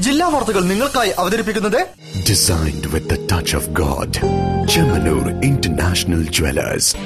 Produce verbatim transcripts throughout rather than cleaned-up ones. Designed with the touch of God, Chemmanur International Jewellers.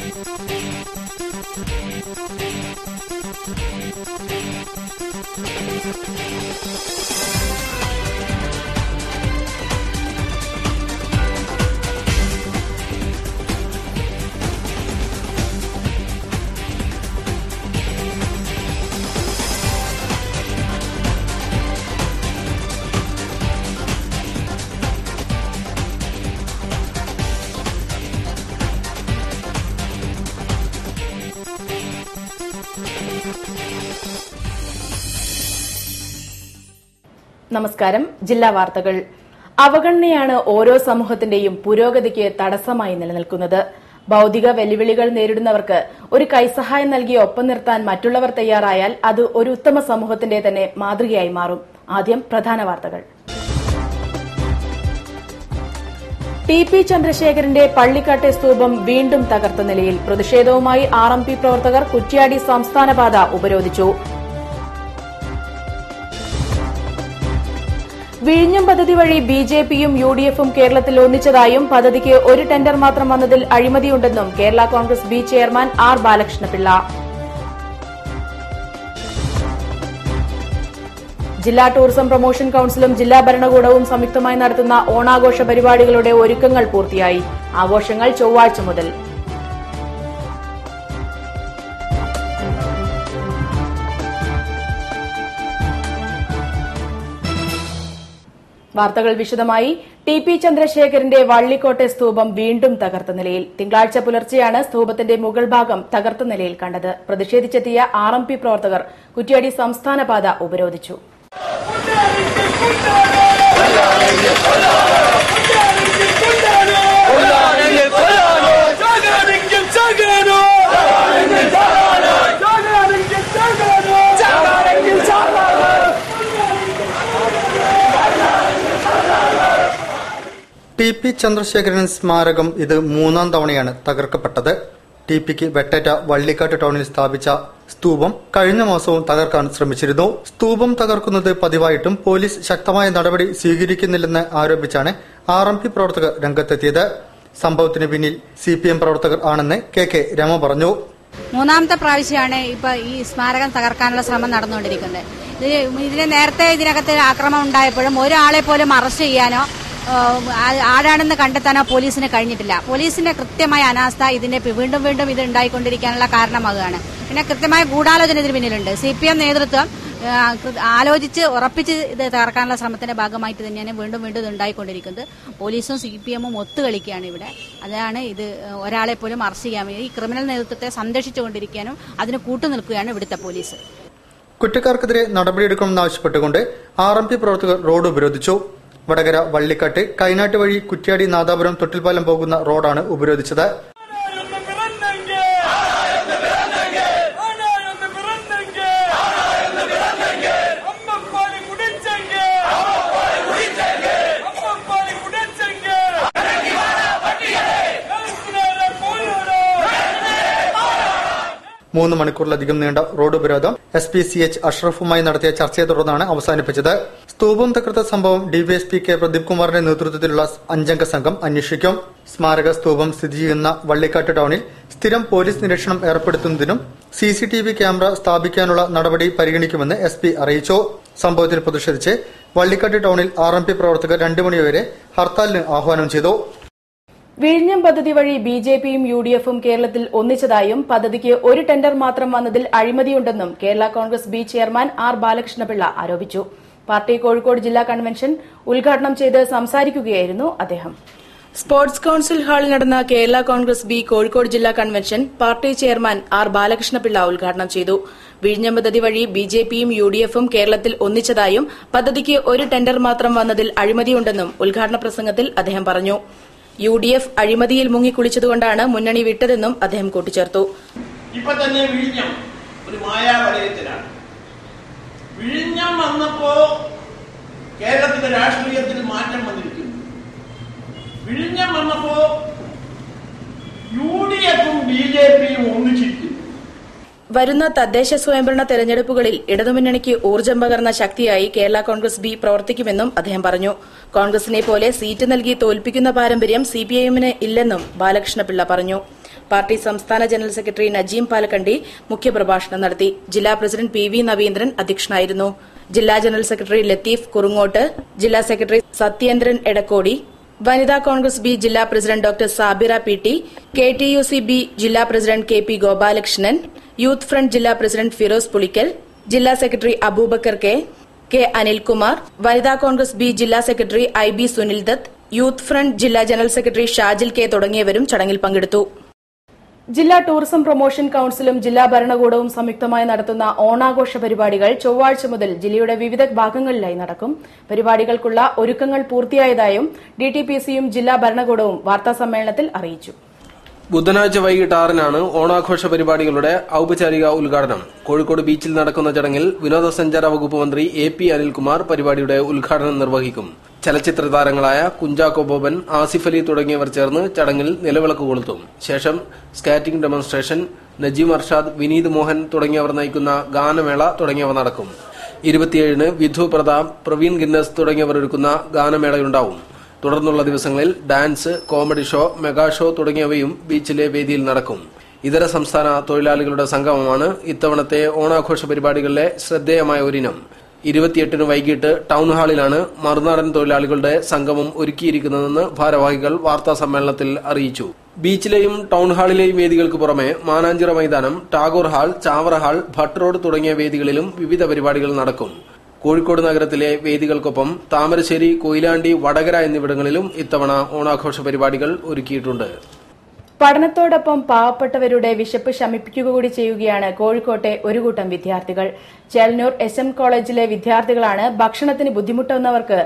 നമസ്കാരം ജില്ലാ വാർത്തകൾ. അവഗണനയാണ് ഓരോ സമൂഹത്തിന്റെയും പുരോഗതിക്ക് തടസ്സമായി നിലനിൽക്കുന്നത്. ഭൗതിക വെല്ലുവിളികൾ നേരിടുന്നവർക്ക് ഒരു കൈസഹായം നൽകി ഒപ്പം നിർത്താൻ മറ്റുള്ളവർ തയ്യാറായാൽ അത് ഒരു ഉത്തമ സമൂഹത്തിന്റെ തന്നെ മാതൃകയായി മാറും. ആദ്യം പ്രധാന വാർത്തകൾ. ടി പി ചന്ദ്രശേഖരന്റെ പള്ളിക്കാട്ടെ സ്തൂപം വീണ്ടും തകർത്ത നിലയിൽ പ്രതിഷേധവുമായി ആർ എം പി പ്രവർത്തകർ കുറ്റ്യാടി സംസ്ഥാനപാത ഉപരോധിച്ചു. വിഴിഞ്ഞം പദ്ധതി വഴി ബി ജെ പിയും യു ഡി എഫും കേരളത്തിൽ ഒന്നിച്ചതായും പദ്ധതിക്ക് ഒരു ടെൻഡർ മാത്രം വന്നതിൽ അഴിമതിയുണ്ടെന്നും Kerala Congress B chairman R Balakrishnapillai. ജില്ലാ ടൂറിസം പ്രൊമോഷൻ കൌൺസിലും ജില്ലാ ഭരണകൂടവും സംയുക്തമായി നടത്തുന്ന ഓണാഘോഷ പരിപാടികളുടെ ഒരുക്കങ്ങൾ പൂർത്തിയായി. ആഘോഷങ്ങൾ ചൊവ്വാഴ്ച മുതൽ. വാർത്തകൾ വിശദമായി. ടി പി ചന്ദ്രശേഖരന്റെ വള്ളിക്കോട്ടെ സ്തൂപം വീണ്ടും തകർത്ത നിലയിൽ. തിങ്കളാഴ്ച പുലർച്ചെയാണ് സ്തൂപത്തിന്റെ മുകൾ ഭാഗം തകർത്ത നിലയിൽ കണ്ടത്. പ്രതിഷേധിച്ചെത്തിയ ആർ എം പി പ്രവർത്തകർ കുറ്റ്യാടി സംസ്ഥാനപാത ഉപരോധിച്ചു. ടി പി ചന്ദ്രശേഖരൻ സ്മാരകം ഇത് മൂന്നാം തവണയാണ് തകർക്കപ്പെട്ടത്. ടി പിക്ക് വെട്ടേറ്റ വള്ളിക്കാട്ട് ടൗണിൽ സ്ഥാപിച്ച സ്തൂപം കഴിഞ്ഞ മാസവും തകർക്കാൻ ശ്രമിച്ചിരുന്നു. സ്തൂപം തകർക്കുന്നത് പതിവായിട്ടും പോലീസ് ശക്തമായ നടപടി സ്വീകരിക്കുന്നില്ലെന്ന് ആരോപിച്ചാണ് ആർ എം പി പ്രവർത്തകർ രംഗത്തെത്തിയത്. സംഭവത്തിന് പിന്നിൽ സി പി എം പ്രവർത്തകർ ആണെന്ന് കെ കെ രമ പറഞ്ഞു. മൂന്നാമത്തെ പ്രാവശ്യമാണ് ഇപ്പൊ ഈ സ്മാരകം തകർക്കാനുള്ള ശ്രമം നടന്നുകൊണ്ടിരിക്കുന്നത്. ഇതിന് നേരത്തെ ഇതിനകത്ത് ആക്രമണം ഉണ്ടായപ്പോഴും ഒരാളെ പോലും അറസ്റ്റ് ചെയ്യാനോ ആരാണെന്ന് കണ്ടെത്താനോ പോലീസിന് കഴിഞ്ഞിട്ടില്ല. പോലീസിന്റെ കൃത്യമായ അനാസ്ഥ ഇതിന്റെ വീണ്ടും വീണ്ടും ഇത് ഉണ്ടായിക്കൊണ്ടിരിക്കാനുള്ള കാരണമാകുകയാണ്. പിന്നെ കൃത്യമായ ഗൂഢാലോചന ഇതിന് പിന്നിലുണ്ട്. സി പി എം നേതൃത്വം ആലോചിച്ച് ഉറപ്പിച്ച് ഇത് തകർക്കാനുള്ള ശ്രമത്തിന്റെ ഭാഗമായിട്ട് തന്നെയാണ് വീണ്ടും വീണ്ടും ഇത് ഉണ്ടായിക്കൊണ്ടിരിക്കുന്നത്. പോലീസും സി പി എമ്മും ഒത്തുകളിക്കുകയാണ് ഇവിടെ. അതാണ് ഇത് ഒരാളെ പോലും അറസ്റ്റ് ചെയ്യാൻ ഈ ക്രിമിനൽ നേതൃത്വത്തെ സംരക്ഷിച്ചുകൊണ്ടിരിക്കാനും അതിന് കൂട്ടുനിൽക്കുകയാണ് ഇവിടുത്തെ പോലീസ്. കുറ്റക്കാർക്കെതിരെ നടപടിയെടുക്കണമെന്നാവശ്യപ്പെട്ടുകൊണ്ട് ആർ എം പി പ്രവർത്തകർ റോഡ് ഉപരോധിച്ചു. വടകര വള്ളിക്കാട്ട് കൈനാട്ട് വഴി കുറ്റ്യാടി നാദാപുരം തൊട്ടിൽപ്പാലം പോകുന്ന റോഡാണ് ഉപരോധിച്ചത്. മൂന്ന് മണിക്കൂറിലധികം നീണ്ട റോഡ് ഉപരോധം എസ് പി സി എച്ച് അഷ്റഫുമായി നടത്തിയ ചർച്ചയെ തുടർന്നാണ് അവസാനിപ്പിച്ചത്. സ്തൂപം തകർത്ത സംഭവം ഡിവൈഎസ്പി കെ പ്രദീപ് കുമാറിന്റെ നേതൃത്വത്തിലുള്ള അഞ്ചംഗ സംഘം അന്വേഷിക്കും. സ്മാരക സ്തൂപം സ്ഥിതി ചെയ്യുന്ന വള്ളിക്കാട്ട് ടൌണിൽ സ്ഥിരം പോലീസ് നിരീക്ഷണം ഏർപ്പെടുത്തുന്നതിനും C C T V camera സ്ഥാപിക്കാനുള്ള നടപടി പരിഗണിക്കുമെന്ന് എസ് പി അറിയിച്ചു. സംഭവത്തിൽ പ്രതിഷേധിച്ച് വള്ളിക്കാട്ട് ടൌണിൽ ആർ എം പി പ്രവർത്തകർ രണ്ടു മണിവരെ ഹർത്താലിന് ആഹ്വാനം ചെയ്തു. വിഴിഞ്ഞം പദ്ധതി വഴി ബി ജെ പിയും യു ഡി എഫും കേരളത്തിൽ ഒന്നിച്ചതായും പദ്ധതിക്ക് ഒരു ടെൻഡർ മാത്രം വന്നതിൽ അഴിമതിയുണ്ടെന്നും Kerala Congress B chairman R Balakrishnapillai ആരോപിച്ചു. പാർട്ടി കോഴിക്കോട് ജില്ലാ കൺവെൻഷൻ ഉദ്ഘാടനം ചെയ്ത് സംസാരിക്കുകയായിരുന്നു അദ്ദേഹം. സ്പോർട്സ് കൌൺസിൽ ഹാളിൽ നടന്ന കേരള കോൺഗ്രസ് ബി കോഴിക്കോട് ജില്ലാ convention party chairman R Balakrishnapillai ഉദ്ഘാടനം ചെയ്തു. വിഴിഞ്ഞം പദ്ധതി വഴി ബി ജെ പിയും യു ഡി എഫും കേരളത്തിൽ ഒന്നിച്ചതായും പദ്ധതിക്ക് ഒരു ടെൻഡർ മാത്രം വന്നതിൽ അഴിമതിയുണ്ടെന്നും ഉദ്ഘാടന പ്രസംഗത്തിൽ അദ്ദേഹം പറഞ്ഞു. യു ഡി എഫ് അഴിമതിയിൽ മുങ്ങിക്കുളിച്ചതുകൊണ്ടാണ് മുന്നണി വിട്ടതെന്നും അദ്ദേഹം കൂട്ടിച്ചേർത്തു. ഇപ്പൊ തന്നെ വിഴിഞ്ഞം ഒരു മായാവലയത്തിലാണ്. വിഴിഞ്ഞം വന്നപ്പോ കേരളത്തിന്റെ രാഷ്ട്രീയത്തിൽ മാറ്റം വന്നിരിക്കുന്നു. വിഴിഞ്ഞം വന്നപ്പോ യു ഡി എഫും ബി ജെ പിയും ഒന്നിച്ചിരിക്കുന്നു. വരുന്ന തദ്ദേശ സ്വയംഭരണ തെരഞ്ഞെടുപ്പുകളിൽ ഇടതുമുന്നണിക്ക് ഊർജ്ജം പകർന്ന ശക്തിയായി കേരള കോൺഗ്രസ് ബി പ്രവർത്തിക്കുമെന്നും അദ്ദേഹം പറഞ്ഞു. കോൺഗ്രസിനെ പോലെ സീറ്റ് നൽകി തോൽപ്പിക്കുന്ന പാരമ്പര്യം സിപിഐഎമ്മിന് ഇല്ലെന്നും ബാലകൃഷ്ണപിള്ള പറഞ്ഞു. പാർട്ടി സംസ്ഥാന ജനറൽ സെക്രട്ടറി നജീം പാലക്കണ്ടി മുഖ്യപ്രഭാഷണം നടത്തി. ജില്ലാ പ്രസിഡന്റ് പി വി നവീന്ദ്രൻ അധ്യക്ഷനായിരുന്നു. ജില്ലാ ജനറൽ സെക്രട്ടറി ലത്തീഫ് കുറുങ്ങോട്ട്, ജില്ലാ സെക്രട്ടറി സത്യേന്ദ്രൻ എടക്കോടി, വനിതാ കോൺഗ്രസ് ബി ജില്ലാ president doctor Sabira P T, K T U C B ജില്ലാ president K P Gopalakrishnan, youth front ജില്ലാ പ്രസിഡന്റ് ഫിറോസ് പുളിക്കൽ, ജില്ലാ secretary Abubakar K, K Anilkumar, വനിതാ കോൺഗ്രസ് ബി ജില്ലാ secretary I B Sunil Dutt, youth front ജില്ലാ ജനറൽ സെക്രട്ടറി ഷാജിൽ കെ തുടങ്ങിയവരും ചടങ്ങിൽ പങ്കെടുത്തു. ജില്ലാ ടൂറിസം പ്രൊമോഷൻ കൌൺസിലും ജില്ലാ ഭരണകൂടവും സംയുക്തമായി നടത്തുന്ന ഓണാഘോഷ പരിപാടികൾ ചൊവ്വാഴ്ച മുതൽ ജില്ലയുടെ വിവിധ ഭാഗങ്ങളിലായി നടക്കും. പരിപാടികൾക്കുള്ള ഒരുക്കങ്ങൾ പൂർത്തിയായതായും ഡി ടി പി സിയും ജില്ലാ ഭരണകൂടവും വാർത്താസമ്മേളനത്തിൽ അറിയിച്ചു. ബുധനാഴ്ച വൈകിട്ട് ആറിനാണ് ഓണാഘോഷ പരിപാടികളുടെ ഔപചാരിക ഉദ്ഘാടനം. കോഴിക്കോട് ബീച്ചിൽ നടക്കുന്ന ചടങ്ങിൽ വിനോദസഞ്ചാര വകുപ്പ് മന്ത്രി എ പി അനിൽകുമാർ പരിപാടിയുടെ ഉദ്ഘാടനം നിർവഹിക്കും. ചലച്ചിത്ര താരങ്ങളായ കുഞ്ചാക്കോ ബോബൻ, ആസിഫ് അലി തുടങ്ങിയവർ ചേർന്ന് ചടങ്ങിൽ നിലവിളക്ക് കൊളുത്തും. ശേഷം സ്കാറ്റിംഗ് ഡെമോൺസ്ട്രേഷൻ, നജീം അർഷാദ്, വിനീത് മോഹൻ തുടങ്ങിയവർ നയിക്കുന്ന ഗാനമേള തുടങ്ങിയവ നടക്കും. ഇരുപത്തിയേഴിന് വിധു പ്രതാപ്, പ്രവീൺ ഗിന്നസ് തുടങ്ങിയവർ ഒരുക്കുന്ന ഗാനമേളയുണ്ടാവും. തുടർന്നുള്ള ദിവസങ്ങളിൽ dance, comedy show, mega show തുടങ്ങിയവയും ബീച്ചിലെ വേദിയിൽ നടക്കും. ഇതര സംസ്ഥാന തൊഴിലാളികളുടെ സംഗമമാണ് ഇത്തവണത്തെ ഓണാഘോഷ പരിപാടികളിലെ ശ്രദ്ധേയമായ ഒരിനം. ഇരുപത്തിയെട്ടിന് വൈകിട്ട് ടൌൺ ഹാളിലാണ് മറുനാടൻ തൊഴിലാളികളുടെ സംഗമം ഒരുക്കിയിരിക്കുന്നതെന്ന് ഭാരവാഹികൾ വാർത്താസമ്മേളനത്തിൽ അറിയിച്ചു. ബീച്ചിലെയും ടൌൺ ഹാളിലെയും വേദികൾക്ക് പുറമെ മാനാഞ്ചിറ മൈതാനം, Tagore hall, Chavara hall, Bhatt road തുടങ്ങിയ വേദികളിലും വിവിധ പരിപാടികൾ നടക്കും. കോഴിക്കോട് നഗരത്തിലെ വേദികൾക്കൊപ്പം താമരശ്ശേരി, കൊയിലാണ്ടി, വടകര എന്നിവിടങ്ങളിലും ഇത്തവണ ഓണാഘോഷ പരിപാടികൾ ഒരുക്കിയിട്ടുണ്ട്. പഠനത്തോടൊപ്പം പാവപ്പെട്ടവരുടെ വിശപ്പ് ശമിപ്പിക്കുക കൂടി ചെയ്യുകയാണ് കോഴിക്കോട്ടെ ഒരു കൂട്ടം വിദ്യാർത്ഥികൾ. ചേലന്നൂർ എസ് എം കോളേജിലെ വിദ്യാർത്ഥികളാണ് ഭക്ഷണത്തിന് ബുദ്ധിമുട്ടുന്നവർക്ക്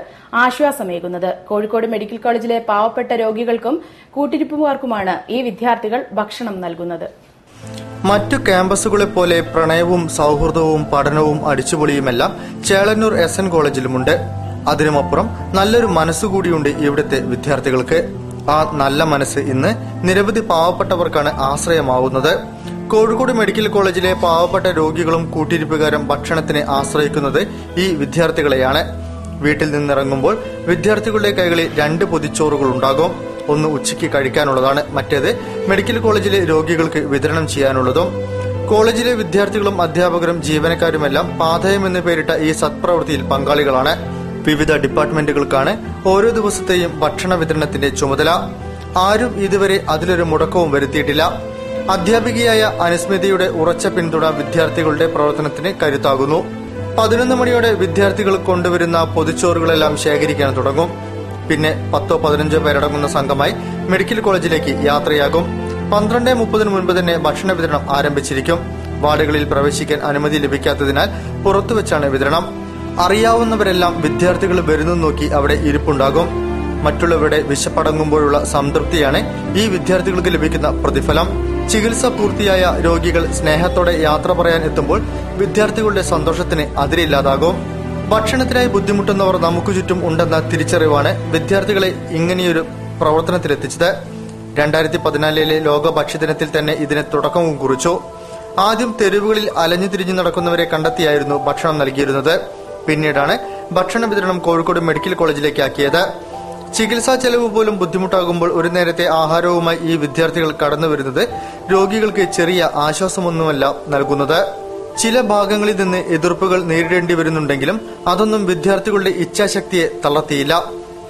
ആശ്വാസമേകുന്നത്. കോഴിക്കോട് മെഡിക്കൽ കോളേജിലെ പാവപ്പെട്ട രോഗികൾക്കും കൂട്ടിരിപ്പുകാർക്കുമാണ് ഈ വിദ്യാർത്ഥികൾ ഭക്ഷണം നൽകുന്നത്. മറ്റു ക്യാമ്പസുകളെപ്പോലെ പ്രണയവും സൌഹൃദവും പഠനവും അടിച്ചുപൊളിയുമെല്ലാം ചേലന്നൂർ എസ് എൻ കോളേജിലുമുണ്ട്. അതിനുമപ്പുറം നല്ലൊരു മനസ്സുകൂടിയുണ്ട് ഇവിടുത്തെ വിദ്യാർത്ഥികൾക്ക്. ആ നല്ല മനസ്സ് ഇന്ന് നിരവധി പാവപ്പെട്ടവർക്കാണ് ആശ്രയമാവുന്നത്. കോഴിക്കോട് മെഡിക്കൽ കോളേജിലെ പാവപ്പെട്ട രോഗികളും കൂട്ടിരിപ്പുകാരും ഭക്ഷണത്തിന് ആശ്രയിക്കുന്നത് ഈ വിദ്യാർത്ഥികളെയാണ്. വീട്ടിൽ നിന്നിറങ്ങുമ്പോൾ വിദ്യാർത്ഥികളുടെ കൈകളിൽ രണ്ട് പൊതിച്ചോറുകൾ ഉണ്ടാകും. ഒന്ന് ഉച്ചയ്ക്ക് കഴിക്കാനുള്ളതാണ്, മറ്റേത് മെഡിക്കൽ കോളേജിലെ രോഗികൾക്ക് വിതരണം ചെയ്യാനുള്ളതും. കോളേജിലെ വിദ്യാർത്ഥികളും അധ്യാപകരും ജീവനക്കാരുമെല്ലാം പാതയം എന്ന് പേരിട്ട ഈ സത്പ്രവൃത്തിയിൽ പങ്കാളികളാണ്. വിവിധ ഡിപ്പാർട്ട്മെന്റുകൾക്കാണ് ഓരോ ദിവസത്തെയും ഭക്ഷണ വിതരണത്തിന്റെ ചുമതല. ആരും ഇതുവരെ അതിലൊരു മുടക്കവും വരുത്തിയിട്ടില്ല. അധ്യാപികയായ അനുസ്മിതയുടെ ഉറച്ച പിന്തുണ വിദ്യാർത്ഥികളുടെ പ്രവർത്തനത്തിന് കരുത്താകുന്നു. പതിനൊന്ന് മണിയോടെ വിദ്യാർത്ഥികൾ കൊണ്ടുവരുന്ന പൊതിച്ചോറുകളെല്ലാം ശേഖരിക്കാൻ തുടങ്ങും. പിന്നെ പത്തോ പതിനഞ്ചോ പേരടങ്ങുന്ന സംഘമായി മെഡിക്കൽ കോളേജിലേക്ക് യാത്രയാകും. പന്ത്രണ്ട് മുപ്പതിന് മുൻപ് തന്നെ ഭക്ഷണ വിതരണം ആരംഭിച്ചിരിക്കും. വാർഡുകളിൽ പ്രവേശിക്കാൻ അനുമതി ലഭിക്കാത്തതിനാൽ പുറത്തുവെച്ചാണ് വിതരണം. അറിയാവുന്നവരെല്ലാം വിദ്യാർത്ഥികൾ വരുന്നു നോക്കി അവിടെ ഇരിപ്പുണ്ടാകും. മറ്റുള്ളവരുടെ വിശപ്പടങ്ങുമ്പോഴുള്ള സംതൃപ്തിയാണ് ഈ വിദ്യാർത്ഥികൾക്ക് ലഭിക്കുന്ന പ്രതിഫലം. ചികിത്സ പൂർത്തിയായ രോഗികൾ സ്നേഹത്തോടെ യാത്ര പറയാൻ എത്തുമ്പോൾ വിദ്യാർത്ഥികളുടെ സന്തോഷത്തിന് അതിരില്ലാതാകും. ഭക്ഷണത്തിനായി ബുദ്ധിമുട്ടുന്നവർ നമുക്ക് ചുറ്റും ഉണ്ടെന്ന തിരിച്ചറിവാണ് വിദ്യാർത്ഥികളെ ഇങ്ങനെയൊരു പ്രവർത്തനത്തിലെത്തിച്ചത്. രണ്ടായിരത്തി പതിനാലിലെ ലോക ഭക്ഷ്യദിനത്തിൽ തന്നെ ഇതിന് തുടക്കവും കുറിച്ചു. ആദ്യം തെരുവുകളിൽ അലഞ്ഞു തിരിഞ്ഞു നടക്കുന്നവരെ കണ്ടെത്തിയായിരുന്നു ഭക്ഷണം നൽകിയിരുന്നത്. പിന്നീടാണ് ഭക്ഷണ വിതരണം കോഴിക്കോട് മെഡിക്കൽ കോളേജിലേക്ക് ആക്കിയത്. ചികിത്സാ ചെലവ് പോലും ബുദ്ധിമുട്ടാകുമ്പോൾ ഒരു നേരത്തെ ആഹാരവുമായി ഈ വിദ്യാർത്ഥികൾ കടന്നു വരുന്നത് രോഗികൾക്ക് ചെറിയ ആശ്വാസമൊന്നുമല്ല നൽകുന്നത്. ചില ഭാഗങ്ങളിൽ നിന്ന് എതിർപ്പുകൾ നേരിടേണ്ടി വരുന്നുണ്ടെങ്കിലും അതൊന്നും വിദ്യാർത്ഥികളുടെ ഇച്ഛാശക്തിയെ തളർത്തിയില്ല.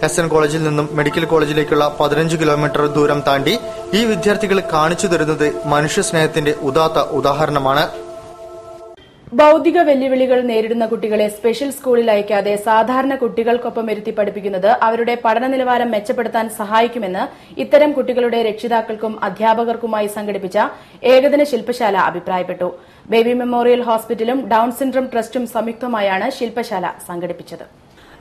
എസ് എൻ കോളേജിൽ നിന്നും മെഡിക്കൽ കോളേജിലേക്കുള്ള പതിനഞ്ച് കിലോമീറ്റർ ദൂരം താണ്ടി ഈ വിദ്യാർത്ഥികൾ കാണിച്ചു തരുന്നത് മനുഷ്യസ്നേഹത്തിന്റെ ഉദാത്ത ഉദാഹരണമാണ്. ബൌദ്ധിക വെല്ലുവിളികൾ നേരിടുന്ന കുട്ടികളെ സ്പെഷ്യൽ സ്കൂളിൽ അയക്കാതെ സാധാരണ കുട്ടികൾക്കൊപ്പം ഇരുത്തി പഠിപ്പിക്കുന്നത് അവരുടെ പഠന നിലവാരം മെച്ചപ്പെടുത്താൻ സഹായിക്കുമെന്ന് ഇത്തരം കുട്ടികളുടെ രക്ഷിതാക്കൾക്കും അധ്യാപകർക്കുമായി സംഘടിപ്പിച്ച ഏകദിന ശില്പശാല അഭിപ്രായപ്പെട്ടു. ബേബി മെമ്മോറിയൽ ഹോസ്പിറ്റലും ഡൌൺ സിൻഡ്രോം ട്രസ്റ്റും സംയുക്തമായാണ് ശില്പശാല സംഘടിപ്പിച്ചത്.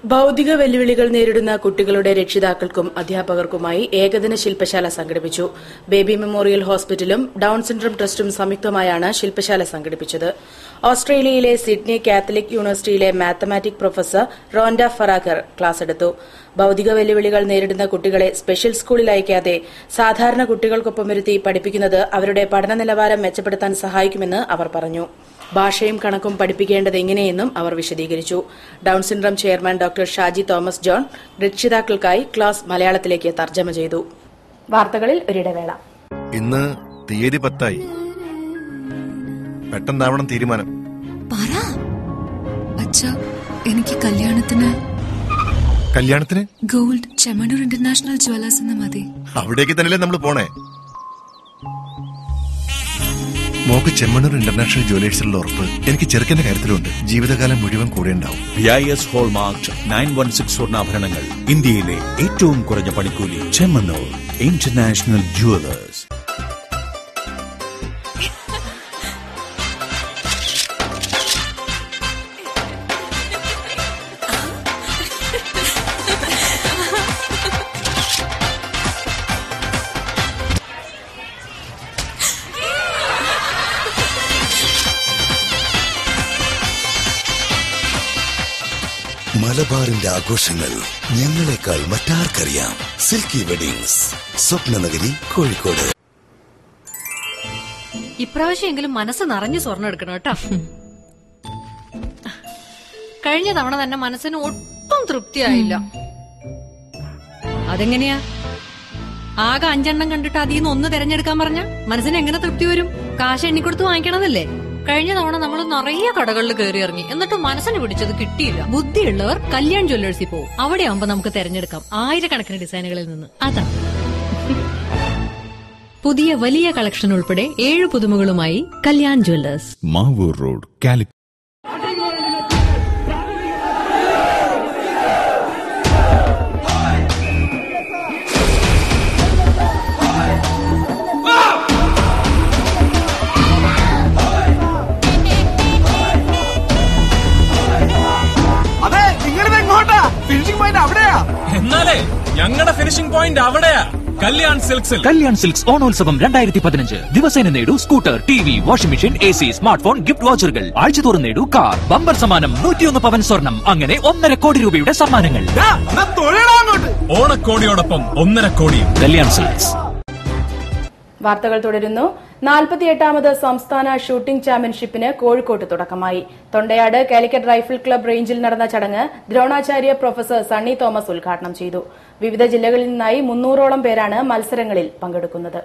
Baudiga Veluligal Neriduna Kutigalude Rechidakalkum, Adhyapakarkumai, Ekadana Shilpashala Sanghadipichu, Baby Memorial Hospitalum, Down Syndrome Trustum Samyuktamayana, Shilpashala Sanghadippichathu. Australia, Sydney Catholic University, Mathematics Professor, Rhonda Farrakar, class eduthu. Baudiga Veluligal Neriduna Kutigale, Special School Laikade, Sadharna Kutigal Kopamirti, Padipikinada, Avade Padana Lavara, Mechapatan Sahaikimina, Avar Paranu. Bashayim Kanakum Padipikenda Ingenum, our Vishadigichu. Down Syndrome Chairman Doctor Shaji Thomas John, Richida Kulkai, class Malayalathilekku Tarjama Cheythu. Varthakalil Oridavela Innu Thiyedi Pathayi Pettannavanam Theerumanam Para Acha Enikku Kalyanathinu Kalyanathinu Gold Chemmanur International Jewellers ennu Madi Avadekku thannelle nammal pone Mock Chemmanur International Jewellers Lorpe, Enki Cherkan Herthrund, Jivakala Mudivan Kurendau, V I S Hallmarked nine one six four Navaranangal, Indiale, Etum Korajapanikuli, Chemmanur International Jewellers. മലബാറിന്റെ ആഘോഷങ്ങൾ ഞങ്ങളെക്കാൾ മറ്റാർക്കറിയാം silky weddings സ്വപ്നനഗരി കോഴിക്കോട് ഇപ്രാവശ്യമെങ്കിലും മനസ്സ് നിറഞ്ഞു സ്വർണ്ണം എടുക്കണം കേട്ടോ കഴിഞ്ഞ തവണ തന്നെ മനസ്സിന് ഒട്ടും തൃപ്തിയായില്ല അതെങ്ങനെയാ ആകെ അഞ്ചെണ്ണം കണ്ടിട്ട് അതിന്ന് ഒന്ന് തിരഞ്ഞെടുക്കാൻ പറഞ്ഞ മനസ്സിന് എങ്ങനെ തൃപ്തി വരും കാശ് എണ്ണിക്കൊടുത്ത് വാങ്ങിക്കണമെന്നല്ലേ കഴിഞ്ഞ തവണ നമ്മൾ നിറയെ കടകളിൽ കയറി ഇറങ്ങി എന്നിട്ട് മനസ്സിന് പിടിച്ചത് കിട്ടിയില്ല ബുദ്ധിയുള്ളവർ കല്യാൺ ജ്വല്ലേഴ്സിൽ പോവും അവിടെ ആവുമ്പോ നമുക്ക് തെരഞ്ഞെടുക്കാം ആയിരക്കണക്കിന് ഡിസൈനുകളിൽ നിന്ന് അതാ പുതിയ വലിയ കളക്ഷൻ ഉൾപ്പെടെ ഏഴ് പുതുമകളുമായി കല്യാൺ ജ്വല്ലേഴ്സ് മാവൂർ റോഡ് കാലിക്കറ്റ് ഞങ്ങളുടെ ഫിനിഷിംഗ് പോയിന്റ് അവിടെയാ കല്യാൺ സിൽക്സിൽ കല്യാൺ സിൽക്സ് ഓണോത്സവം രണ്ടായിരത്തി പതിനഞ്ച് ദിവസേന നേടൂ scooter T V washing machine A C smart phone gift വാച്ചറുകൾ ആഴ്ചതോറും നേടൂ കാർ ബമ്പർ സമ്മാനം നൂറ്റിയൊന്ന് പവൻ സ്വർണം അങ്ങനെ ഒന്നര കോടി രൂപയുടെ സമ്മാനങ്ങൾ ഓണക്കോടിയോടൊപ്പം ഒന്നര കോടി കല്യാൺ സിൽക്സ് വാർത്തകൾ തുടരുന്നു നാൽപ്പത്തിയെട്ടാമത് സംസ്ഥാന ഷൂട്ടിംഗ് ചാമ്പ്യൻഷിപ്പിന് കോഴിക്കോട്ട് തുടക്കമായി തൊണ്ടയാട് കാലിക്കറ്റ് റൈഫിൾ ക്ലബ് റേഞ്ചിൽ നടന്ന ചടങ്ങ് ദ്രോണാചാര്യ പ്രൊഫസർ സണ്ണി തോമസ് ഉദ്ഘാടനം ചെയ്തു വിവിധ ജില്ലകളിൽ നിന്നായി മുന്നൂറോളം പേരാണ് മത്സരങ്ങളിൽ പങ്കെടുക്കുന്നത്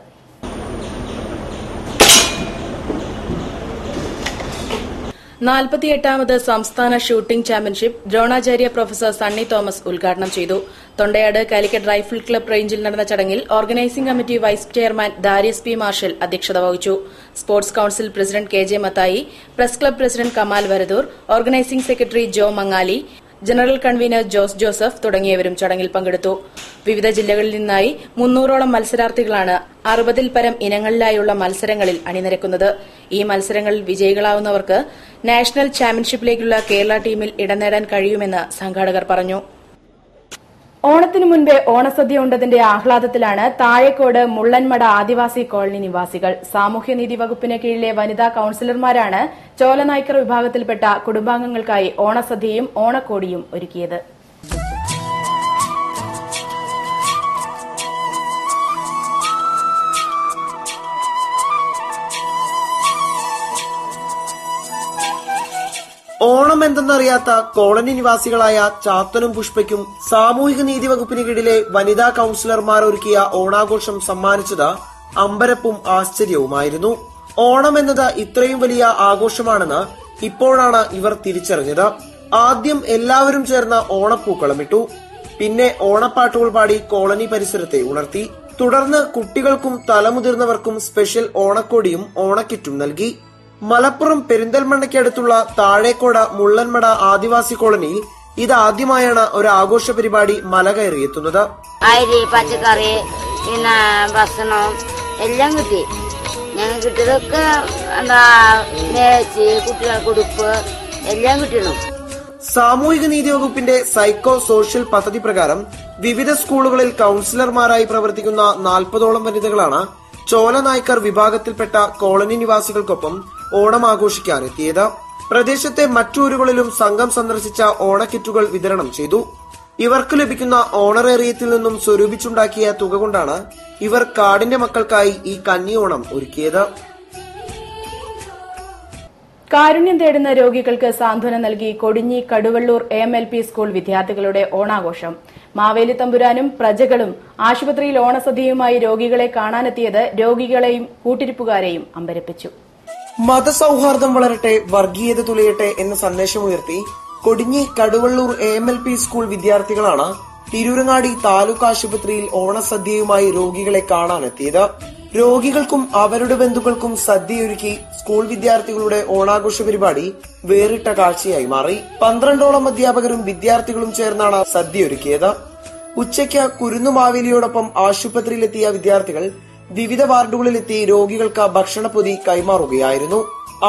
നാൽപ്പത്തിയെട്ടാമത് സംസ്ഥാന shooting championship Dronacharya professor Sunny Thomas ഉദ്ഘാടനം ചെയ്തു തൊണ്ടയാട് കാലിക്കറ്റ് റൈഫിൾ ക്ലബ് റേഞ്ചിൽ നടന്ന ചടങ്ങിൽ organising committee vice chairman Darius P marshal അധ്യക്ഷത വഹിച്ചു sports council president K J Mathai press club president Kamal Varadoor organising secretary ജോ മങ്ങാലി ജനറൽ കൺവീനർ ജോസ് ജോസഫ് തുടങ്ങിയവരും ചടങ്ങിൽ പങ്കെടുത്തു വിവിധ ജില്ലകളിൽ നിന്നായി മുന്നൂറോളം മത്സരാർത്ഥികളാണ് അറുപതിൽ പരം ഇനങ്ങളിലായുള്ള മത്സരങ്ങളിൽ അണിനിരക്കുന്നത് ഈ മത്സരങ്ങളിൽ വിജയികളാവുന്നവർക്ക് നാഷണൽ ചാമ്പ്യൻഷിപ്പിലേക്കുള്ള കേരള ടീമിൽ ഇടം നേടാൻ കഴിയുമെന്ന് സംഘാടകർ പറഞ്ഞു ഓണത്തിനു മുൻപേ ഓണസദ്യ ഉണ്ടതിന്റെ ആഹ്ലാദത്തിലാണ് താഴേക്കോട് മുള്ളൻമട ആദിവാസി കോളനി നിവാസികൾ സാമൂഹ്യനീതി വകുപ്പിന് കീഴിലെ വനിതാ കൌൺസിലർമാരാണ് ചോലനായ്ക്കർ വിഭാഗത്തിൽപ്പെട്ട കുടുംബാംഗങ്ങൾക്കായി ഓണസദ്യയും ഓണക്കോടിയും ഒരുക്കിയത് ഓണം എന്തെന്നറിയാത്ത കോളനി നിവാസികളായ ചാത്തനും പുഷ്പയ്ക്കും സാമൂഹിക നീതി വകുപ്പിന് കീഴിലെ വനിതാ കൌൺസിലർമാർ ഒരുക്കിയ ഓണാഘോഷം സമ്മാനിച്ചത് അമ്പരപ്പും ആശ്ചര്യവുമായിരുന്നു ഓണം എന്നത് ഇത്രയും വലിയ ആഘോഷമാണെന്ന് ഇപ്പോഴാണ് ഇവർ തിരിച്ചറിഞ്ഞത് ആദ്യം എല്ലാവരും ചേർന്ന് ഓണപ്പൂക്കളമിട്ടു പിന്നെ ഓണപ്പാട്ടുകൾ പാടി കോളനി പരിസരത്തെ ഉണർത്തി തുടർന്ന് കുട്ടികൾക്കും തലമുതിർന്നവർക്കും സ്പെഷ്യൽ ഓണക്കോടിയും ഓണക്കിറ്റും നൽകി മലപ്പുറം പെരിന്തൽമണ്ണയ്ക്കടുത്തുള്ള താഴേക്കോട് മുള്ളൻമട ആദിവാസി കോളനിയിൽ ഇതാദ്യമായാണ് ഒരു ആഘോഷ പരിപാടി മല കയറിയെത്തുന്നത് അരി പച്ചക്കറി പിന്നെ ഭക്ഷണം എല്ലാം കിട്ടി ഞങ്ങൾ കിട്ടിയതൊക്കെ എന്താ കുട്ടികൾക്ക് ഉടുപ്പ് എല്ലാം കിട്ടിയിരുന്നു സാമൂഹിക നീതി വകുപ്പിന്റെ സൈക്കോ സോഷ്യൽ പദ്ധതി പ്രകാരം വിവിധ സ്കൂളുകളിൽ കൌൺസിലർമാരായി പ്രവർത്തിക്കുന്ന നാൽപ്പതോളം വനിതകളാണ് ചോലനായ്ക്കർ വിഭാഗത്തിൽപ്പെട്ട കോളനി നിവാസികൾക്കൊപ്പം ഓണം ആഘോഷിക്കാനെത്തിയത്. പ്രദേശത്തെ മറ്റൂരുകളിലും സംഘം സന്ദർശിച്ച ഓണക്കിറ്റുകൾ വിതരണം ചെയ്തു. ഇവർക്ക് ലഭിക്കുന്ന ഓണറേറിയത്തിൽ നിന്നും സ്വരൂപിച്ചുണ്ടാക്കിയ തുക കൊണ്ടാണ് ഇവർ കാടിന്റെ മക്കൾക്കായി ഈ കന്നിയോണം ഒരുക്കിയത്. കാരുണ്യം തേടുന്ന രോഗികൾക്ക് സാന്ത്വന നൽകി Kodinhi Kaduvallur M L P school വിദ്യാർത്ഥികളുടെ ഓണാഘോഷം. മാവേലി തമ്പുരാനും പ്രജകളും ആശുപത്രിയിൽ ഓണസദ്യയുമായി രോഗികളെ കാണാനെത്തിയത് രോഗികളെയും കൂട്ടിരിപ്പുകാരെയും അമ്പരപ്പിച്ചു. മതസൌഹാർദ്ദം വളരട്ടെ, വർഗീയത തുലയട്ടെ എന്ന സന്ദേശമുയർത്തി Kodinhi Kaduvallur A M L P school വിദ്യാർത്ഥികളാണ് തിരൂരങ്ങാടി താലൂക്ക് ആശുപത്രിയിൽ ഓണസദ്യയുമായി രോഗികളെ കാണാനെത്തിയത്. രോഗികൾക്കും അവരുടെ ബന്ധുക്കൾക്കും സദ്യയൊരുക്കി സ്കൂൾ വിദ്യാർത്ഥികളുടെ ഓണാഘോഷ പരിപാടി വേറിട്ട കാഴ്ചയായി മാറി. പന്ത്രണ്ടോളം അധ്യാപകരും വിദ്യാർത്ഥികളും ചേർന്നാണ് സദ്യയൊരുക്കിയത്. ഉച്ചയ്ക്ക് കുരുന്നുമാവേലിയോടൊപ്പം ആശുപത്രിയിലെത്തിയ വിദ്യാർത്ഥികൾ വിവിധ വാർഡുകളിലെത്തി രോഗികൾക്ക് ഭക്ഷണപ്പൊതി കൈമാറുകയായിരുന്നു.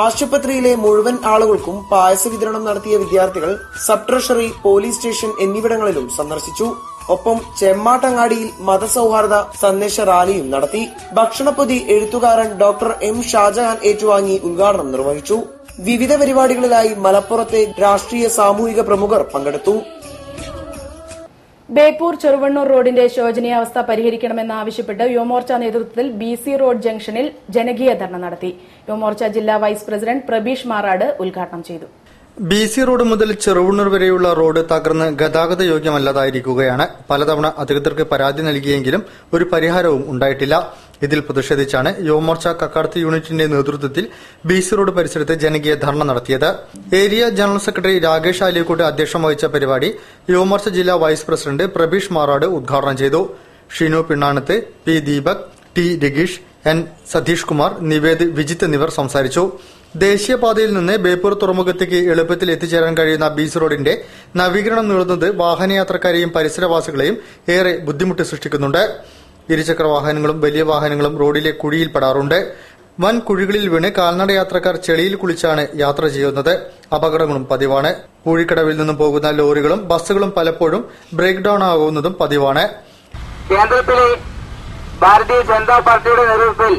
ആശുപത്രിയിലെ മുഴുവൻ ആളുകൾക്കും പായസ വിതരണം നടത്തിയ വിദ്യാർത്ഥികൾ സബ് ട്രഷറി, പോലീസ് സ്റ്റേഷൻ എന്നിവിടങ്ങളിലും സന്ദർശിച്ചു. ഒപ്പം ചെമ്മാട്ടങ്ങാടിയിൽ മതസൌഹാർദ്ദ സന്ദേശ റാലിയും നടത്തി. ഭക്ഷണപ്പൊതി എഴുത്തുകാരൻ ഡോക്ടർ എം ഷാജഹാൻ ഏറ്റുവാങ്ങി ഉദ്ഘാടനം നിർവഹിച്ചു. വിവിധ പരിപാടികളിലായി മലപ്പുറത്തെ രാഷ്ട്രീയ സാമൂഹിക പ്രമുഖർ പങ്കെടുത്തു. ബേപ്പൂർ ചെറുവണ്ണൂർ റോഡിന്റെ ശോചനീയാവസ്ഥ പരിഹരിക്കണമെന്നാവശ്യപ്പെട്ട് യുവമോർച്ച നേതൃത്വത്തിൽ ബി സി റോഡ് ജംഗ്ഷനിൽ ജനകീയ ധർണ നടത്തി. യുവമോർച്ച ജില്ലാ വൈസ് പ്രസിഡന്റ് പ്രബീഷ് മാറാട് ഉദ്ഘാടനം ചെയ്തു. ബി സി റോഡ് മുതൽ ചെറുവണ്ണൂർ വരെയുള്ള റോഡ് തകർന്ന് ഗതാഗത യോഗ്യമല്ലാതായിരിക്കുകയാണ്. പലതവണ അധികൃതർക്ക് പരാതി നൽകിയെങ്കിലും ഒരു പരിഹാരവും ഉണ്ടായിട്ടില്ല. ഇതിൽ പ്രതിഷേധിച്ചാണ് യുവമോർച്ച കക്കാടത്ത് യൂണിറ്റിന്റെ നേതൃത്വത്തിൽ ബി സി റോഡ് പരിസരത്ത് ജനകീയ ധർണ നടത്തിയത്. Area general secretary Rakesh Aliyakkott അധ്യക്ഷം വഹിച്ച പരിപാടി യുവമോർച്ച ജില്ലാ വൈസ് പ്രസിഡന്റ് പ്രബീഷ് മാറാട് ഉദ്ഘാടനം ചെയ്തു. Shinu Pinnanath, P Deepak, T Rageesh, N Satheesh Kumar, Nived, Vijith എന്നിവർ സംസാരിച്ചു. ദേശീയപാതയിൽ നിന്ന് ബേപ്പൂർ തുറമുഖത്തേക്ക് എളുപ്പത്തിൽ എത്തിച്ചേരാൻ കഴിയുന്ന ബീച്ച് റോഡിന്റെ നവീകരണം നീളുന്നത് വാഹനയാത്രക്കാരെയും പരിസരവാസികളെയും ഏറെ ബുദ്ധിമുട്ട് സൃഷ്ടിക്കുന്നുണ്ട്. ഇരുചക്ര വാഹനങ്ങളും വലിയ വാഹനങ്ങളും റോഡിലെ കുഴിയിൽപ്പെടാറുണ്ട്. വൻ കുഴികളിൽ വീണ് കാൽനട യാത്രക്കാർ ചെളിയിൽ കുളിച്ചാണ് യാത്ര ചെയ്യുന്നത്. അപകടങ്ങളും പതിവാണ്. പൂഴിക്കടവിൽ നിന്നും പോകുന്ന ലോറികളും ബസ്സുകളും പലപ്പോഴും ബ്രേക്ക് ഡൌൺ ആകുന്നതും പതിവാണ്. കേന്ദ്രത്തിലെ ഭാരതീയ ജനതാ പാർട്ടിയുടെ നേതൃത്വത്തിൽ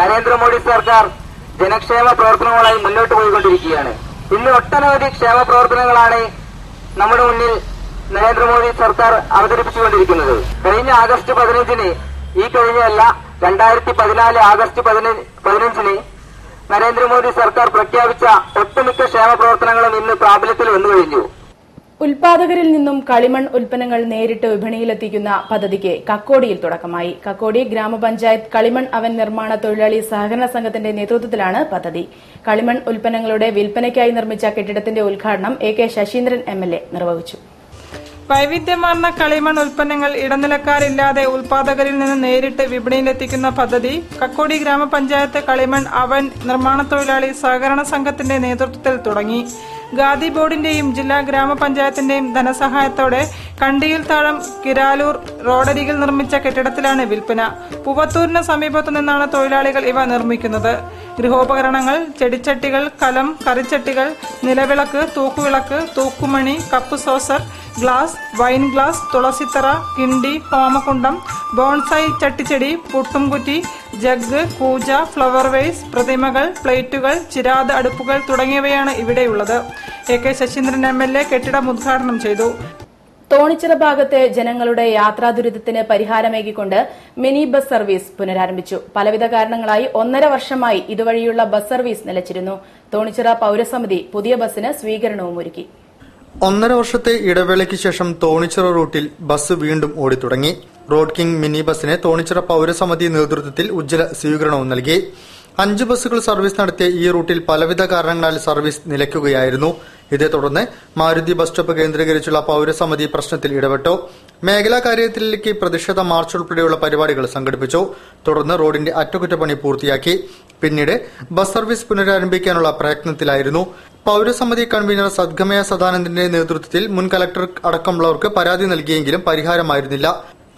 നരേന്ദ്രമോദി സർക്കാർ ജനക്ഷേമ പ്രവർത്തനങ്ങളായി മുന്നോട്ട് പോയിക്കൊണ്ടിരിക്കുകയാണ്. ഇന്ന് ഒട്ടനവധി ക്ഷേമ പ്രവർത്തനങ്ങളാണ് നമ്മുടെ മുന്നിൽ നരേന്ദ്രമോദി സർക്കാർ അവതരിപ്പിച്ചുകൊണ്ടിരിക്കുന്നത്. കഴിഞ്ഞ ആഗസ്റ്റ് പതിനഞ്ചിന് ഈ കഴിഞ്ഞല്ല രണ്ടായിരത്തി പതിനാല് ആഗസ്റ്റ് പതിനഞ്ചിന് നരേന്ദ്രമോദി സർക്കാർ പ്രഖ്യാപിച്ച ഒട്ടുമിക്ക ക്ഷേമ പ്രവർത്തനങ്ങളും ഇന്ന് പ്രാബല്യത്തിൽ വന്നു കഴിഞ്ഞു. ഉൽപാദകരിൽ നിന്നും കളിമൺ ഉൽപ്പന്നങ്ങൾ നേരിട്ട് വിപണിയിലെത്തിക്കുന്ന പദ്ധതിക്ക് കക്കോടിയിൽ തുടക്കമായി. കക്കോടി ഗ്രാമപഞ്ചായത്ത് കളിമൺ അവൻ നിർമ്മാണ തൊഴിലാളി സഹകരണ സംഘത്തിന്റെ നേതൃത്വത്തിലാണ് പദ്ധതി. കളിമൺ ഉൽപ്പന്നങ്ങളുടെ വിൽപ്പനയ്ക്കായി നിർമ്മിച്ച കെട്ടിടത്തിന്റെ ഉദ്ഘാടനം A K Saseendran M L A നിർവഹിച്ചു. വൈവിധ്യമാർന്ന കളിമൺ ഉൽപ്പന്നങ്ങൾ ഇടനിലക്കാരില്ലാതെ ഉൽപാദകരിൽ നിന്ന് നേരിട്ട് വിപണിയിലെത്തിക്കുന്ന പദ്ധതി കക്കോടി ഗ്രാമപഞ്ചായത്ത് കളിമൺ അവൻ നിർമ്മാണ തൊഴിലാളി സഹകരണ സംഘത്തിന്റെ നേതൃത്വത്തിൽ തുടങ്ങി. ഖാദി ബോർഡിന്റെയും ജില്ലാ ഗ്രാമപഞ്ചായത്തിന്റെയും ധനസഹായത്തോടെ കണ്ടിയിൽ താഴം കിരാലൂർ റോഡരികിൽ നിർമ്മിച്ച കെട്ടിടത്തിലാണ് വിൽപ്പന. പൂവത്തൂരിന് സമീപത്തു നിന്നാണ് തൊഴിലാളികൾ ഇവ നിർമ്മിക്കുന്നത്. ഗൃഹോപകരണങ്ങൾ, ചെടിച്ചട്ടികൾ, കലം, കറിച്ചട്ടികൾ, നിലവിളക്ക്, തൂക്കുവിളക്ക്, തൂക്കുമണി, cup saucer, glass, wine glass, തുളസിത്തറ, കിണ്ടി, ഹോമകുണ്ടം, ബോൺസായി ചട്ടിച്ചെടി, പുട്ടുംകുറ്റി, ജഗ്, പൂജ, ഫ്ലവർ വേസ്, പ്രതിമകൾ, പ്ലേറ്റുകൾ, ചിരാത് അടുപ്പുകൾ തുടങ്ങിയവയാണ് ഇവിടെയുള്ളത്. A K Saseendran M L A കെട്ടിടം ഉദ്ഘാടനം ചെയ്തു. തോണിച്ചിറ ഭാഗത്തെ ജനങ്ങളുടെ യാത്രാ ദുരിതത്തിന് പരിഹാരമേകിക്കൊണ്ട് മിനി ബസ് സർവീസ് പുനരാരംഭിച്ചു. പലവിധ കാരണങ്ങളായി ഒന്നര വർഷമായി ഇതുവഴിയുള്ള ബസ് സർവീസ് നിലച്ചിരുന്നു. തോണിച്ചിറ പൌരസമിതി പുതിയ ബസ്സിന് സ്വീകരണവും ഒരുക്കി. ഒന്നര വർഷത്തെ ഇടവേളയ്ക്ക് ശേഷം തോണിച്ചിറ റൂട്ടിൽ ബസ് വീണ്ടും ഓടിത്തുടങ്ങി. റോഡ് കിങ് മിനി ബസിന് തോണിച്ചിറ പൌരസമിതി നേതൃത്വത്തിൽ ഉജ്ജ്വല സ്വീകരണവും നൽകി. അഞ്ച് ബസ്സുകൾ സർവീസ് നടത്തിയ ഈ റൂട്ടിൽ പലവിധ കാരണങ്ങളാൽ സർവീസ് നിലയ്ക്കുകയായിരുന്നു. ഇതേ തുടർന്ന് മാരുതി ബസ് സ്റ്റോപ്പ് കേന്ദ്രീകരിച്ചുള്ള പൌരസമിതി പ്രശ്നത്തിൽ ഇടപെട്ടു. മേഖലാ കാര്യത്തിലേക്ക് പ്രതിഷേധ മാർച്ച് ഉൾപ്പെടെയുള്ള പരിപാടികൾ സംഘടിപ്പിച്ചു. തുടർന്ന് റോഡിന്റെ അറ്റകുറ്റപ്പണി പൂർത്തിയാക്കി. പിന്നീട് ബസ് സർവീസ് പുനരാരംഭിക്കാനുള്ള പ്രയത്നത്തിലായിരുന്നു. പൌരസമിതി കൺവീനർ സദ്ഗമയ സദാനന്ദന്റെ നേതൃത്വത്തിൽ മുൻ കലക്ടർ അടക്കമുള്ളവർക്ക് പരാതി നൽകിയെങ്കിലും പരിഹാരമായിരുന്നില്ല.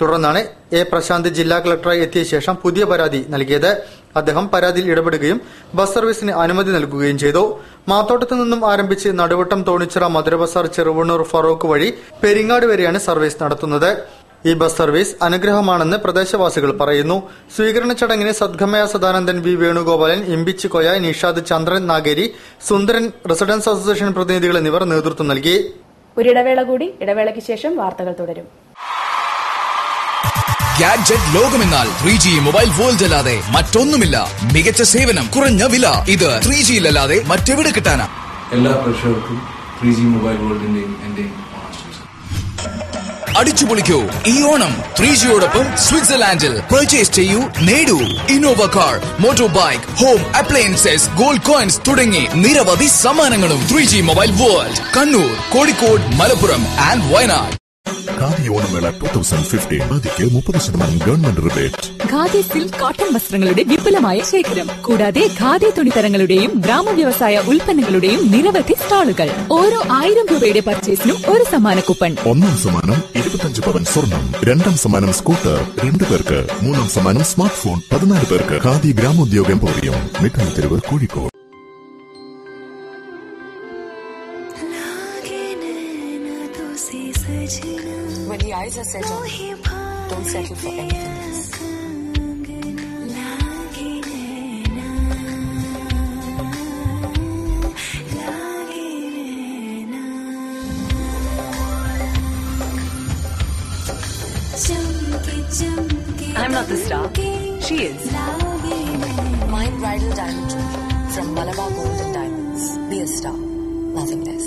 തുടർന്നാണ് എ പ്രശാന്ത് ജില്ലാ കളക്ടറായി എത്തിയ ശേഷം പുതിയ പരാതി നൽകിയത്. അദ്ദേഹം പരാതിയിൽ ഇടപെടുകയും ബസ് സർവീസിന് അനുമതി നൽകുകയും ചെയ്തു. മാത്തോട്ടത്തു നിന്നും ആരംഭിച്ച് നടുവട്ടം തോണിച്ചിറ മധുരബസാർ ചെറുവണ്ണൂർ ഫറോക്ക് വഴി പെരിങ്ങാട് വരെയാണ് സർവീസ് നടത്തുന്നത്. ഈ ബസ് സർവീസ് അനുഗ്രഹമാണെന്ന് പ്രദേശവാസികൾ പറയുന്നു. സ്വീകരണ ചടങ്ങിന് Sadgamaya Sadanandan, V Venugopalan, Imbichi Koya, Nishad Chandran Nageri, Sundaran, residence association പ്രതിനിധികൾ എന്നിവർ നേതൃത്വം നൽകി. ഒരിടവേള കൂടി, ഇടവേളയ്ക്ക് ശേഷം വാർത്തകൾ തുടരും. ഗാഡ്ജറ്റ് ലോകമെന്നാൽ ത്രീ ജി മൊബൈൽ വേൾഡ് അല്ലാതെ മറ്റൊന്നുമില്ല. മികച്ച സേവനം, കുറഞ്ഞ വില. ഇത് ത്രീ ജിയിലല്ലാതെ മറ്റെവിടെ കിട്ടാനാ? എല്ലാ പ്രേക്ഷകർക്കും ത്രീ ജി മൊബൈൽ വേൾഡിന്റെയും എന്റെയും അടിച്ചു പൊളിക്കൂ ഈ ഓണം ത്രീ ജിയോടൊപ്പം സ്വിറ്റ്സർലാൻഡിൽ. പർച്ചേസ് ചെയ്യൂ, നേടൂ Innova car, motor bike, home appliances, gold coins തുടങ്ങി നിരവധി സമ്മാനങ്ങളും. Three G mobile world, Kannur, Kozhikode, Malappuram and Wayanad. Khadi silk cotton വസ്ത്രങ്ങളുടെ വിപുലമായ ശേഖരം, കൂടാതെ ഖാദി തുണിത്തരങ്ങളുടെയും ഗ്രാമ വ്യവസായ ഉൽപ്പന്നങ്ങളുടെയും നിരവധി സ്റ്റാളുകൾ. ഓരോ ആയിരം രൂപയുടെ പർച്ചേസിനും ഒരു സമ്മാന കൂപ്പൺ. ഒന്നാം സമ്മാനം ഇരുപത്തിയഞ്ച് പവൻ സ്വർണം, രണ്ടാം സമ്മാനം സ്കൂട്ടർ രണ്ടു പേർക്ക്, മൂന്നാം സമ്മാനം സ്മാർട്ട് ഫോൺ പതിനാല് പേർക്ക്. ഖാദി ഗ്രാമോദ്യോഗ എംപോറിയം, മിഠായി തെരുവ്, Kozhikode. When the eyes are set on, don't settle for anything. I'm not the star, she is. My bridal diamond jewelry from Malabar Gold and Diamonds. Be a star, nothing less.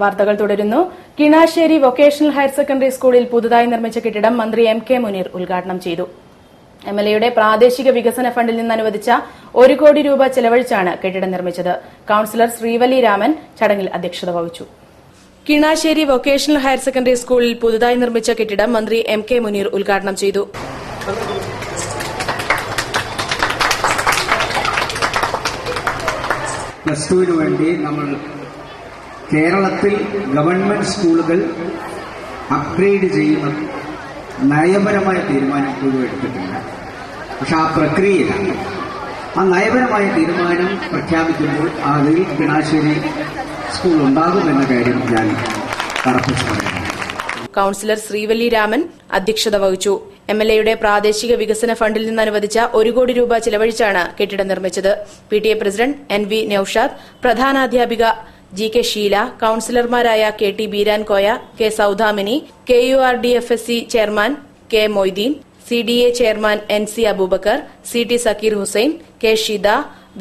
വാർത്തകൾ തുടരുന്നു. Kinassery vocational higher secondary സ്കൂളിൽ പുതുതായി നിർമ്മിച്ച കെട്ടിടം മന്ത്രി M K Muneer ഉദ്ഘാടനം ചെയ്തു. എംഎൽഎയുടെ പ്രാദേശിക വികസന ഫണ്ടിൽ നിന്ന് അനുവദിച്ച ഒരു കോടി രൂപ ചെലവഴിച്ചാണ് കെട്ടിടം നിർമ്മിച്ചത്. കൌൺസിലർ ശ്രീവലി രാമൻ ചടങ്ങിൽ അധ്യക്ഷത വഹിച്ചു. കിണാശ്ശേരി വൊക്കേഷണൽ ഹയർ സെക്കൻഡറി സ്കൂളിൽ പുതുതായി നിർമ്മിച്ച കെട്ടിടം മന്ത്രി എം കെ മുനീർ ഉദ്ഘാടനം ചെയ്തു. കേരളത്തിൽ ഗവൺമെന്റ് സ്കൂളുകൾ അപ്ഗ്രേഡ് ചെയ്യുന്ന നയപരമായ തീരുമാനം പോലും എടുത്തിട്ടില്ല. പക്ഷെ ആ പ്രക്രിയയിലാണ് ആ നയപരമായ തീരുമാനം പ്രഖ്യാപിക്കുമ്പോൾ അതിൽ കിണാശ്ശേരി സ്കൂൾ ഉണ്ടാകുമെന്ന കാര്യം ഞാൻ ഉറപ്പിച്ചു പറയുന്നു. കൌൺസിലർ ശ്രീവല്ലി രാമൻ അധ്യക്ഷത വഹിച്ചു. എംഎൽഎയുടെ പ്രാദേശിക വികസന ഫണ്ടിൽ നിന്ന് അനുവദിച്ച ഒരു കോടി രൂപ ചെലവഴിച്ചാണ് കെട്ടിടം നിർമ്മിച്ചത്. P T A president N V Noushad, പ്രധാനാധ്യാപിക ജി കെ ഷീല, കൌൺസിലർമാരായ K T Beerankoya, K Soudamini, K U R D F S C chairman K Moideen, C D A chairman N C Abubacker, C T Sakkeer Hussain, K Shida,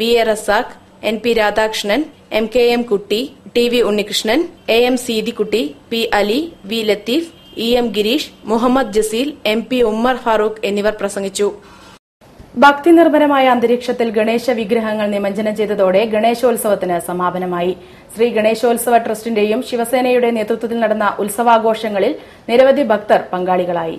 V A Razak, N P Radhakrishnan, M K M Kutty, T V Unnikrishnan, A M Seethikutty, P Ali, V Latheef, E M Gireesh, Muhammad Jaseel, M P Ummer Farooq എന്നിവർ പ്രസംഗിച്ചു. ഭക്തി നിർഭരമായ അന്തരീക്ഷത്തിൽ ഗണേശ വിഗ്രഹങ്ങൾ നിമജ്ജനം ചെയ്തതോടെ ഗണേശോത്സവത്തിന് സമാപനമായി. ശ്രീ ഗണേശോത്സവ ട്രസ്റ്റിന്റെയും ശിവസേനയുടെ നേതൃത്വത്തിൽ നടന്ന ഉത്സവാഘോഷങ്ങളിൽ നിരവധി ഭക്തർ പങ്കാളികളായി.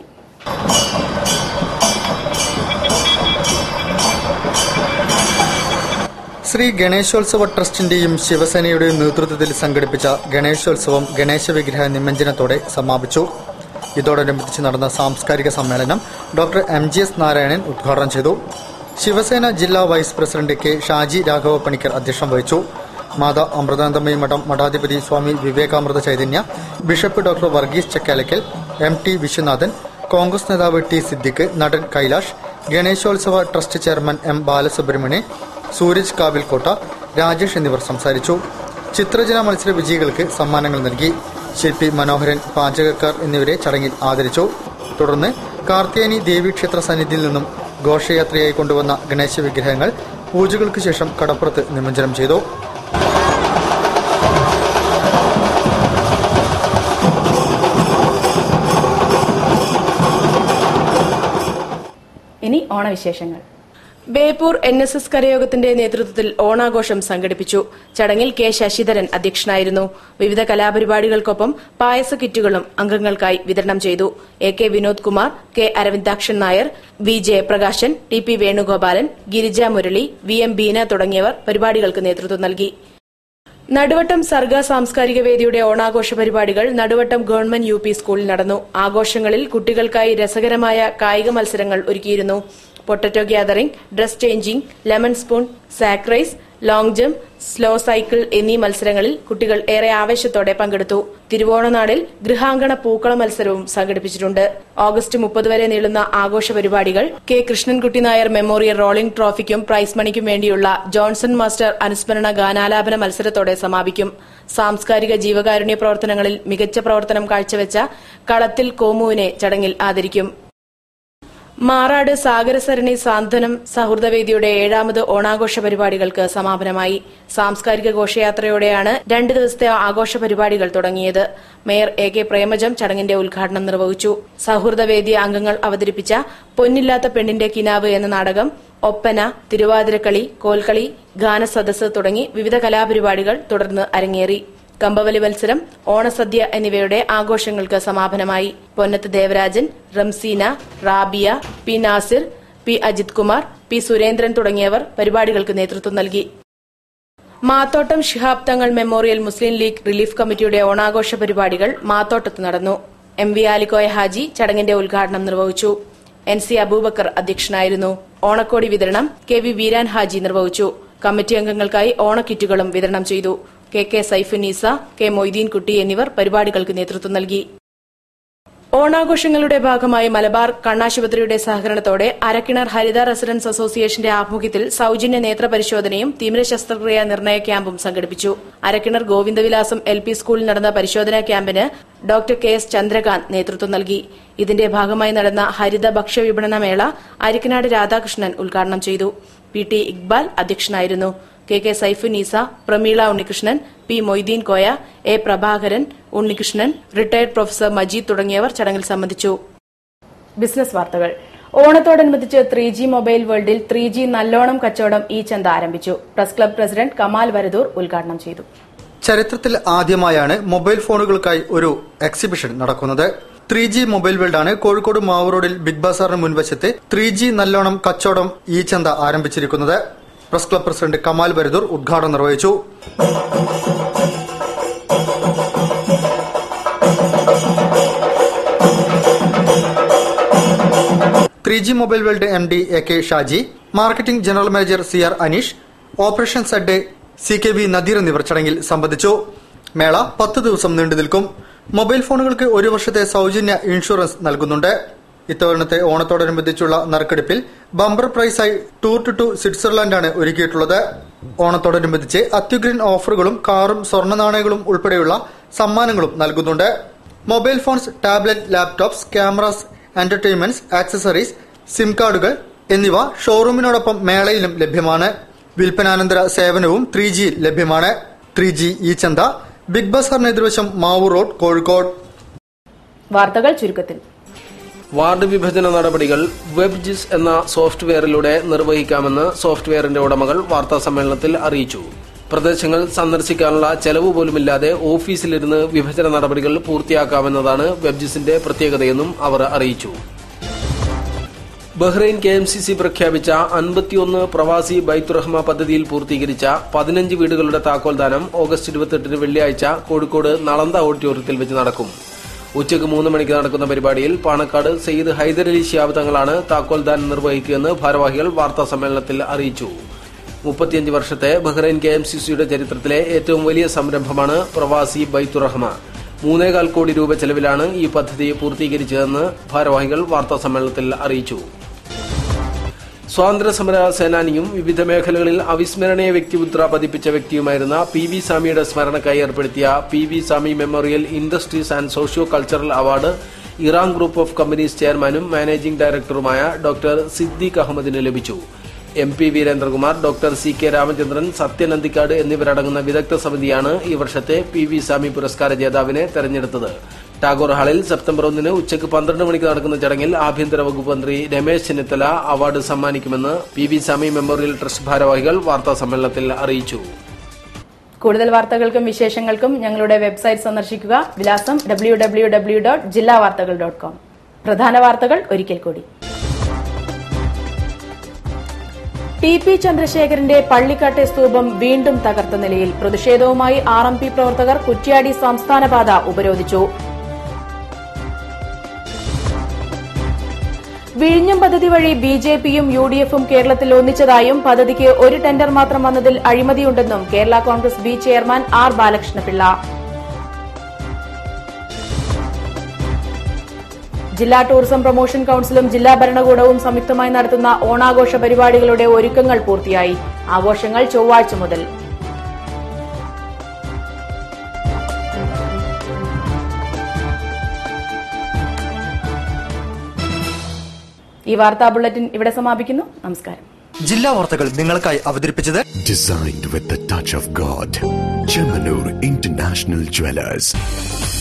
ശ്രീ ഗണേശോത്സവ ട്രസ്റ്റിന്റെയും ശിവസേനയുടെയും നേതൃത്വത്തിൽ സംഘടിപ്പിച്ച ഗണേശോത്സവം ഗണേശ വിഗ്രഹ നിമജ്ജനത്തോടെ സമാപിച്ചു. ഇതോടനുബന്ധിച്ച് നടന്ന സാംസ്കാരിക സമ്മേളനം doctor M G S Narayanan ഉദ്ഘാടനം ചെയ്തു. ശിവസേന ജില്ലാ vice president K Shaji Raghava Panicker അധ്യക്ഷം വഹിച്ചു. മാതാ അമൃതാനന്ദമയി മഠം മഠാധിപതി Swami Vivekamrita Chaitanya, bishop doctor Varghese Chakkalakkal, M T Viswanathan, Congress നേതാവ് ടി സിദ്ദിഖ്, നടൻ Kailash, ഗണേശോത്സവ trust chairman M Balasubramanian, Sooraj Kavilkotta, Rajesh എന്നിവർ സംസാരിച്ചു. ചിത്രരചന മത്സര വിജയികൾക്ക് സമ്മാനങ്ങൾ നൽകി. ശില്പി മനോഹരൻ, പാചകക്കാർ എന്നിവരെ ചടങ്ങിൽ ആദരിച്ചു. തുടർന്ന് കാർത്തിയാനി ദേവീക്ഷേത്ര സന്നിധിയിൽ നിന്നും ഘോഷയാത്രയായി കൊണ്ടുവന്ന ഗണേശ വിഗ്രഹങ്ങൾ പൂജകൾക്ക് ശേഷം കടപ്പുറത്ത് നിമജ്ജനം ചെയ്തു. ഇനി ഓണവിശേഷങ്ങൾ. ബേപ്പൂർ എൻ എസ് എസ് കരയോഗത്തിന്റെ നേതൃത്വത്തിൽ ഓണാഘോഷം സംഘടിപ്പിച്ചു. ചടങ്ങിൽ കെ ശശിധരൻ അധ്യക്ഷനായിരുന്നു. വിവിധ കലാപരിപാടികൾക്കൊപ്പം പായസ കിറ്റുകളും അംഗങ്ങൾക്കായി വിതരണം ചെയ്തു. A K Vinod Kumar, K Aravindakshan Nair, V Jayaprakashan, T P Venugopalan, Girija Murali, V M Beena തുടങ്ങിയവർ പരിപാടികൾക്ക് നേതൃത്വം നൽകി. നടുവട്ടം സർഗ സാംസ്കാരിക വേദിയുടെ ഓണാഘോഷ പരിപാടികൾ നടുവട്ടം ഗവൺമെന്റ് യു പി സ്കൂളിൽ നടന്നു. ആഘോഷങ്ങളിൽ കുട്ടികൾക്കായി രസകരമായ കായിക മത്സരങ്ങൾ ഒരുക്കിയിരുന്നു. Potato gathering, dress changing, lemon spoon, sack race, long jump, slow cycle എന്നീ മത്സരങ്ങളിൽ കുട്ടികൾ ഏറെ ആവേശത്തോടെ പങ്കെടുത്തു. തിരുവോണനാടിൽ ഗൃഹാങ്കണ പൂക്കള മത്സരവും സംഘടിപ്പിച്ചിട്ടുണ്ട്. ഓഗസ്റ്റ് മുപ്പത് വരെ നീളുന്ന ആഘോഷ പരിപാടികൾ K Krishnankutty Nair memorial rolling ട്രോഫിക്കും പ്രൈസ് മണിക്കും വേണ്ടിയുള്ള ജോൺസൺ മാസ്റ്റർ അനുസ്മരണ ഗാനാലാപന മത്സരത്തോടെ സമാപിക്കും. സാംസ്കാരിക ജീവകാരുണ്യ പ്രവർത്തനങ്ങളിൽ മികച്ച പ്രവർത്തനം കാഴ്ചവെച്ച കളത്തിൽ കോമുവിനെ ചടങ്ങിൽ ആദരിക്കും. മാറാട് സാഗരസരണി സാന്ത്വനം സൗഹൃദവേദിയുടെ ഏഴാമത് ഓണാഘോഷ പരിപാടികൾക്ക് സമാപനമായി. സാംസ്കാരിക ഘോഷയാത്രയോടെയാണ് രണ്ട് ദിവസത്തെ ആഘോഷ പരിപാടികൾ തുടങ്ങിയത്. മേയർ എ കെ പ്രേമജം ചടങ്ങിന്റെ ഉദ്ഘാടനം നിർവഹിച്ചു. സൌഹൃദവേദി അംഗങ്ങൾ അവതരിപ്പിച്ച പൊന്നില്ലാത്ത പെണ്ണിന്റെ കിനാവ് എന്ന നാടകം, ഒപ്പന, തിരുവാതിരക്കളി, കോൽക്കളി, ഗാനസദസ് തുടങ്ങി വിവിധ കലാപരിപാടികൾ തുടർന്ന് അരങ്ങേറി. കമ്പവലി മത്സരം, ഓണസദ്യ എന്നിവയുടെ ആഘോഷങ്ങൾക്ക് സമാപനമായി. Ponnath Devarajan, Ramseena, Rabiya, P Nasir, P Ajith Kumar, P Surendran തുടങ്ങിയവർ പരിപാടികൾക്ക് നേതൃത്വം നൽകി. മാത്തോട്ടം ശിഹാബ് തങ്ങൾ മെമ്മോറിയൽ മുസ്ലിം ലീഗ് റിലീഫ് കമ്മിറ്റിയുടെ ഓണാഘോഷ പരിപാടികൾ മാത്തോട്ടത്ത് നടന്നു. എം വി ആലിക്കോയ ഹാജി ചടങ്ങിന്റെ ഉദ്ഘാടനം നിർവഹിച്ചു. എൻ സി അബൂബക്കർ അധ്യക്ഷനായിരുന്നു. ഓണക്കോടി വിതരണം കെ വി വീരാൻ ഹാജി നിർവഹിച്ചു. കമ്മിറ്റി അംഗങ്ങൾക്കായി ഓണക്കിറ്റുകളും വിതരണം ചെയ്തു. K K Saifuneesa, K Moideenkutty എന്നിവർ പരിപാടികൾക്ക് നേതൃത്വം നൽകി. ഓണാഘോഷങ്ങളുടെ ഭാഗമായി മലബാർ കണ്ണാശുപത്രിയുടെ സഹകരണത്തോടെ അരക്കിണർ ഹരിത റെസിഡൻസ് അസോസിയേഷന്റെ ആഭിമുഖ്യത്തിൽ സൌജന്യ നേത്ര പരിശോധനയും തീവ്ര ശസ്ത്രക്രിയാ നിർണയ ക്യാമ്പും സംഘടിപ്പിച്ചു. അരക്കിണർ ഗോവിന്ദവിലാസം എൽ പി സ്കൂളിൽ നടന്ന പരിശോധനാ ക്യാമ്പിന് ഡോക്ടർ കെ എസ് ചന്ദ്രകാന്ത് നേതൃത്വം നൽകി. ഇതിന്റെ ഭാഗമായി നടന്ന ഹരിത ഭക്ഷ്യവിപണനമേള അരിക്കനാട് രാധാകൃഷ്ണൻ ഉദ്ഘാടനം ചെയ്തു. പി ടി ഇക്ബാൽ അധ്യക്ഷനായിരുന്നു. K K Saifunnisa, Prameela Unnikrishnan, P Moideen Koya, A Prabhakaran Unnikrishnan, retired professor Majeed തുടങ്ങിയവർ ചടങ്ങിൽ സംബന്ധിച്ചു. ബിസിനസ് വാർത്തകൾ. ഓണത്തോടനുബന്ധിച്ച് ത്രീ ജി മൊബൈൽ വേൾഡിൽ ത്രീ ജി നല്ലോണം കച്ചവടം ഈ ചന്ത ആരംഭിച്ചു. Press club president Kamal Varadoor ഉദ്ഘാടനം ചെയ്തു. ചരിത്രത്തിൽ ആദ്യമായാണ് മൊബൈൽ ഫോണുകൾക്കായി ഒരു എക്സിബിഷൻ നടക്കുന്നത്. ത്രീ ജി മൊബൈൽ വേൾഡാണ് കോഴിക്കോട് മാവൂറോഡിൽ ബിഗ് ബസാറിന് മുൻവശത്തെ ത്രീ ജി നല്ലോണം കച്ചവടം ഈ ചന്ത ആരംഭിച്ചിരിക്കുന്നത്. Press club president Kamal Varadoor ഉദ്ഘാടനം നിർവഹിച്ചു. Three G mobile world M D A K Shaji, marketing general manager C R Aneesh, operation Z C K V Nadeer എന്നിവർ ചടങ്ങിൽ സംബന്ധിച്ചു. മേള പത്ത് ദിവസം നീണ്ടു നിൽക്കും. മൊബൈൽ ഫോണുകൾക്ക് ഒരു വർഷത്തെ സൌജന്യ ഇൻഷുറൻസ് നൽകുന്നുണ്ട്. ഇത്തവണത്തെ ഓണത്തോടനുബന്ധിച്ചുള്ള നറുക്കെടുപ്പിൽ ബമ്പർ പ്രൈസായി ടൂർ ടു ടു സ്വിറ്റ്സർലൻഡാണ് ഒരുക്കിയിട്ടുള്ളത്. ഓണത്തോടനുബന്ധിച്ച് അത്യുഗ്രൻ ഓഫറുകളും കാറും സ്വർണ്ണ നാണയങ്ങളും ഉൾപ്പെടെയുള്ള സമ്മാനങ്ങളും നൽകുന്നുണ്ട്. Mobile phones, tablet, laptops, cameras, entertainments, accessories, SIM കാർഡുകൾ എന്നിവ ഷോറൂമിനോടൊപ്പം മേളയിലും ലഭ്യമാണ്. വിൽപ്പനാനന്തര സേവനവും ത്രീ ജിയിൽ ലഭ്യമാണ്. ത്രീ ജി ഈ ചന്ത ബിഗ് ബസാറിന് എതിർവശം, മാവൂർ റോഡ്, കോഴിക്കോട്. വാർത്തകൾ ചുരുക്കത്തിൽ. വാർഡ് വിഭജന നടപടികൾ വെബ്ജിസ് എന്ന സോഫ്റ്റ്വെയറിലൂടെ നിർവഹിക്കാമെന്ന് സോഫ്റ്റ്വെയറിന്റെ ഉടമകൾ വാർത്താസമ്മേളനത്തിൽ അറിയിച്ചു. പ്രദേശങ്ങൾ സന്ദർശിക്കാനുള്ള ചെലവ് പോലുമില്ലാതെ ഓഫീസിലിരുന്ന് വിഭജന നടപടികൾ പൂർത്തിയാക്കാമെന്നതാണ് വെബ്ജിസിന്റെ പ്രത്യേകതയെന്നും അവർ അറിയിച്ചു. Bahrain K M C C പ്രഖ്യാപിച്ച അൻപത്തിയൊന്ന് പ്രവാസി ബൈത്തുറഹ്മ പദ്ധതിയിൽ പൂർത്തീകരിച്ച പതിനഞ്ച് വീടുകളുടെ താക്കോൽദാനം ഓഗസ്റ്റ് ഇരുപത്തെട്ടിന് വെള്ളിയാഴ്ച കോഴിക്കോട് നളന്ദ ഓഡിറ്റോറിയത്തിൽ വെച്ച് നടക്കും. ഉച്ചയ്ക്ക് മൂന്ന് മണിക്ക് നടക്കുന്ന പരിപാടിയിൽ പാണക്കാട് സയ്യിദ് ഹൈദരലി ശിഹാബ് തങ്ങളാണ് താക്കോൽദാനം നിർവഹിക്കുമെന്ന് ഭാരവാഹികൾ വാർത്താസമ്മേളനത്തിൽ അറിയിച്ചു. മുപ്പത്തിയഞ്ച് വർഷത്തെ ബഹ്റൈൻ കെ എം സി സിയുടെ ചരിത്രത്തിലെ ഏറ്റവും വലിയ സംരംഭമാണ് പ്രവാസി ബൈത്തുറഹ്മ. മൂന്നേകാൽ കോടി രൂപ ചെലവിലാണ് ഈ പദ്ധതി പൂർത്തീകരിച്ചതെന്ന് ഭാരവാഹികൾ വാർത്താസമ്മേളനത്തിൽ അറിയിച്ചു. സ്വാതന്ത്ര്യസമര സേനാനിയും വിവിധ മേഖലകളിൽ അവിസ്മരണീയ വ്യക്തിമുദ്ര പതിപ്പിച്ച വ്യക്തിയുമായിരുന്ന പി വി സ്വാമിയുടെ സ്മരണക്കായി ഏർപ്പെടുത്തിയ P V Swamy memorial industries and socio cultural award Iran group of companies ചെയർമാനും മാനേജിംഗ് ഡയറക്ടറുമായ ഡോക്ടർ സിദ്ദീഖ് അഹമ്മദിന് ലഭിച്ചു. M P Veerendrakumar, doctor C K Ramachandran, Sathyan Anthikad എന്നിവരടങ്ങുന്ന വിദഗ്ധ സമിതിയാണ് ഈ വർഷത്തെ പി വി സ്വാമി പുരസ്കാര ജേതാവിനെ തെരഞ്ഞെടുത്തത്. ടാഗോർ ഹാളിൽ സെപ്റ്റംബർ ഒന്നിന് ഉച്ചയ്ക്ക് പന്ത്രണ്ട് മണിക്ക് നടക്കുന്ന ചടങ്ങിൽ ആഭ്യന്തര വകുപ്പ് മന്ത്രി രമേശ് ചെന്നിത്തല അവാർഡ് സമ്മാനിക്കുമെന്ന് P V Swamy memorial trust ഭാരവാഹികൾ വാർത്താസമ്മേളനത്തിൽ അറിയിച്ചു. കൂടുതൽ വാർത്തകൾക്കും വിശേഷങ്ങൾക്കും ഞങ്ങളുടെ വെബ്സൈറ്റ് സന്ദർശിക്കുക. വിലാസം ഡബ്ല്യൂ ഡബ്ല്യൂ ഡബ്ല്യൂ ഡോട്ട് ജില്ലാ വാർത്തകൾ ഡോട്ട് കോം. പ്രധാന വാർത്തകൾ ഒരിക്കൽ കൂടി. ടി പി ചന്ദ്രശേഖരന്റെ പള്ളിക്കാട്ടെ സ്തൂപം വീണ്ടും തകർത്ത നിലയിൽ പ്രതിഷേധവുമായി ആർ എം പി പ്രവർത്തകർ കുറ്റ്യാടി സംസ്ഥാനപാത ഉപരോധിച്ചു. വിഴിഞ്ഞം പദ്ധതി വഴി ബി ജെ പിയും യു ഡി എഫും കേരളത്തിൽ ഒന്നിച്ചതായും പദ്ധതിക്ക് ഒരു ടെൻഡർ മാത്രം വന്നതിൽ അഴിമതിയുണ്ടെന്നും Kerala Congress B chairman R Balakrishnapillai. ജില്ലാ ടൂറിസം പ്രൊമോഷൻ കൌൺസിലും ജില്ലാ ഭരണകൂടവും സംയുക്തമായി നടത്തുന്ന ഓണാഘോഷ പരിപാടികളുടെ ഒരുക്കങ്ങൾ പൂർത്തിയായി. ആഘോഷങ്ങൾ ചൊവ്വാഴ്ച മുതൽ. ഈ വാർത്താ ബുള്ളറ്റിൻ ഇവിടെ സമാപിക്കുന്നു. നമസ്കാരം. ജില്ലാ വാർത്തകൾ നിങ്ങൾക്കായി അവതരിപ്പിച്ചത് designed with the touch of God, Chemmanur international jewellers.